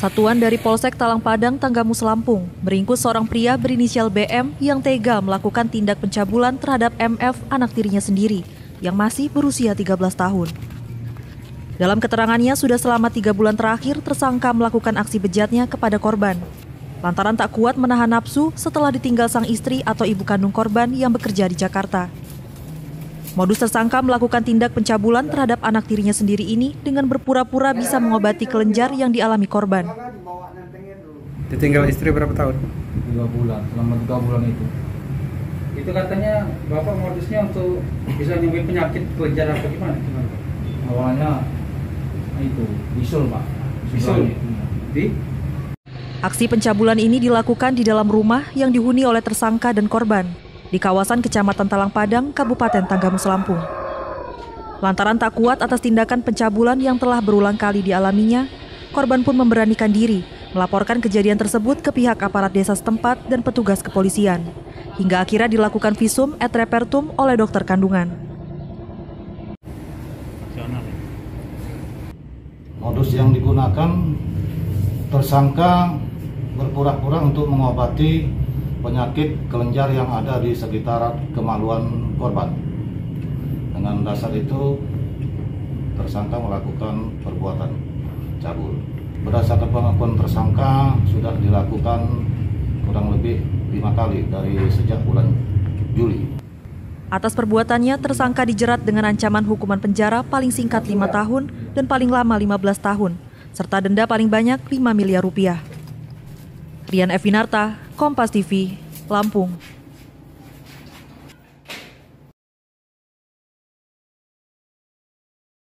Satuan dari Polsek Talang Padang, Tanggamus, Lampung meringkus seorang pria berinisial BM yang tega melakukan tindak pencabulan terhadap MF, anak tirinya sendiri, yang masih berusia 13 tahun. Dalam keterangannya, sudah selama 3 bulan terakhir tersangka melakukan aksi bejatnya kepada korban. Lantaran tak kuat menahan nafsu setelah ditinggal sang istri atau ibu kandung korban yang bekerja di Jakarta. Modus tersangka melakukan tindak pencabulan terhadap anak tirinya sendiri ini dengan berpura-pura bisa mengobati kelenjar yang dialami korban. Ditinggal istri berapa tahun? 3 bulan, selama 3 bulan itu. Itu katanya Bapak modusnya untuk bisa nyembuhin penyakit kelenjar apa gimana? Awalnya itu, bisul Pak. Bisul? Di? Aksi pencabulan ini dilakukan di dalam rumah yang dihuni oleh tersangka dan korban di kawasan Kecamatan Talang Padang, Kabupaten Tanggamus, Lampung. Lantaran tak kuat atas tindakan pencabulan yang telah berulang kali dialaminya, korban pun memberanikan diri melaporkan kejadian tersebut ke pihak aparat desa setempat dan petugas kepolisian, hingga akhirnya dilakukan visum et repertum oleh dokter kandungan. Modus yang digunakan tersangka berpura-pura untuk mengobati penyakit kelenjar yang ada di sekitar kemaluan korban. Dengan dasar itu, tersangka melakukan perbuatan cabul. Berdasarkan pengakuan tersangka, sudah dilakukan kurang lebih 5 kali dari sejak bulan Juli. Atas perbuatannya, tersangka dijerat dengan ancaman hukuman penjara paling singkat 5 tahun dan paling lama 15 tahun, serta denda paling banyak 5 miliar rupiah. Adrian Evinarta, Kompas TV, Lampung.